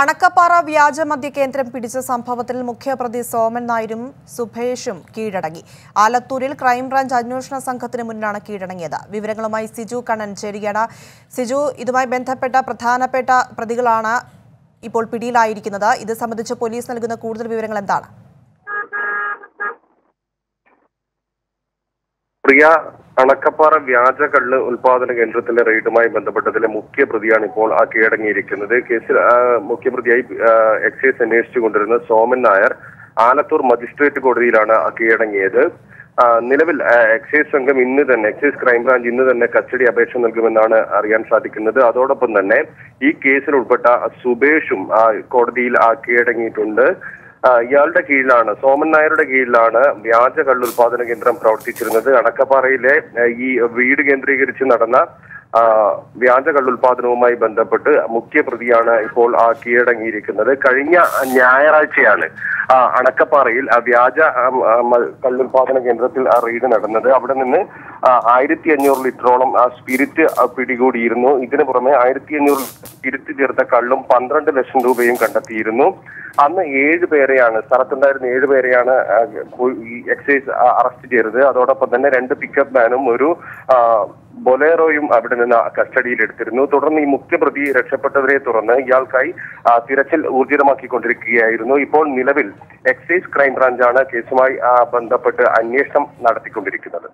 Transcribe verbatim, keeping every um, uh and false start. അണക്കപ്പാറ വ്യാജമദ്യ കേന്ദ്രം പിടിച്ച സംഭവത്തിൽ മുഖ്യപ്രതി സോമൻ നായരും സുഭേഷും കീഴടങ്ങി. ആലത്തൂരിൽ ക്രൈംബ്രാഞ്ച് അന്വേഷണ സംഘത്തിന് മുന്നിലാണ് കീഴടങ്ങിയത്. വിവരങ്ങളുമായി സിജു കണ്ണൻ ചേരുകയാണ്. സിജു, ഇതുമായി ബന്ധപ്പെട്ട പ്രധാനപ്പെട്ട പ്രതികളാണ് ഇപ്പോൾ പിടിയിലായിരിക്കുന്നത്. ഇത് സംബന്ധിച്ച് പോലീസ് നൽകുന്ന കൂടുതൽ വിവരങ്ങൾ എന്താണ്? പ്രിയ, അണക്കപ്പാറ വ്യാജ കള്ള് ഉൽപാദന കേന്ദ്രത്തിലെ റെയ്ഡുമായി ബന്ധപ്പെട്ടതിലെ മുഖ്യപ്രതിയാണ് ഇപ്പോൾ ആ കീഴടങ്ങിയിരിക്കുന്നത്. കേസിൽ മുഖ്യപ്രതിയായി എക്സൈസ് അന്വേഷിച്ചു കൊണ്ടിരുന്ന സോമൻ നായർ ആലത്തൂർ മജിസ്ട്രേറ്റ് കോടതിയിലാണ് ആ കീഴടങ്ങിയത്. നിലവിൽ എക്സൈസ് സംഘം ഇന്ന് തന്നെ എക്സൈസ് ക്രൈംബ്രാഞ്ച് ഇന്ന് തന്നെ കസ്റ്റഡി അപേക്ഷ നൽകുമെന്നാണ് അറിയാൻ സാധിക്കുന്നത്. അതോടൊപ്പം തന്നെ ഈ കേസിൽ ഉൾപ്പെട്ട സുബേഷും കോടതിയിൽ ആ കീഴടങ്ങിയിട്ടുണ്ട്. ഇയാളുടെ കീഴിലാണ്, സോമൻ നായരുടെ കീഴിലാണ് വ്യാജ കള്ള് ഉൽപാദന കേന്ദ്രം പ്രവർത്തിച്ചിരുന്നത്. അണക്കപ്പാറയിലെ ഈ വീട് കേന്ദ്രീകരിച്ച് നടന്ന വ്യാജ കള്ളുൽപാദനവുമായി ബന്ധപ്പെട്ട് മുഖ്യപ്രതിയാണ് ഇപ്പോൾ ആ കീഴടങ്ങിയിരിക്കുന്നത്. കഴിഞ്ഞ ഞായറാഴ്ചയാണ് അണക്കപ്പാറയിൽ വ്യാജ കള്ളുൽപാദന കേന്ദ്രത്തിൽ ആ റെയ്ഡ് നടന്നത്. അവിടെ നിന്ന് ആയിരത്തി അഞ്ഞൂറ് ലിറ്ററോളം ആ സ്പിരിറ്റ് പിടികൂടിയിരുന്നു. ഇതിനു പുറമെ ആയിരത്തി അഞ്ഞൂറ് സ്പിരിറ്റ് ചേർത്ത കള്ളും പന്ത്രണ്ട് ലക്ഷം രൂപയും കണ്ടെത്തിയിരുന്നു. അന്ന് ഏഴ് പേരെയാണ് സ്ഥലത്തുണ്ടായിരുന്ന ഏഴ് പേരെയാണ് എക്സൈസ് അറസ്റ്റ് ചെയ്തത്. അതോടൊപ്പം തന്നെ രണ്ട് പിക്കപ്പ് വാനും ഒരു ബൊലേറോയും അവിടെ നിന്ന് കസ്റ്റഡിയിലെടുത്തിരുന്നു. തുടർന്ന് ഈ മുഖ്യപ്രതി രക്ഷപ്പെട്ടവരെ തുടർന്ന് ഇയാൾക്കായി തിരച്ചിൽ ഊർജിതമാക്കിക്കൊണ്ടിരിക്കുകയായിരുന്നു. ഇപ്പോൾ നിലവിൽ എക്സൈസ് ക്രൈംബ്രാഞ്ചാണ് കേസുമായി ബന്ധപ്പെട്ട് അന്വേഷണം നടത്തിക്കൊണ്ടിരിക്കുന്നത്.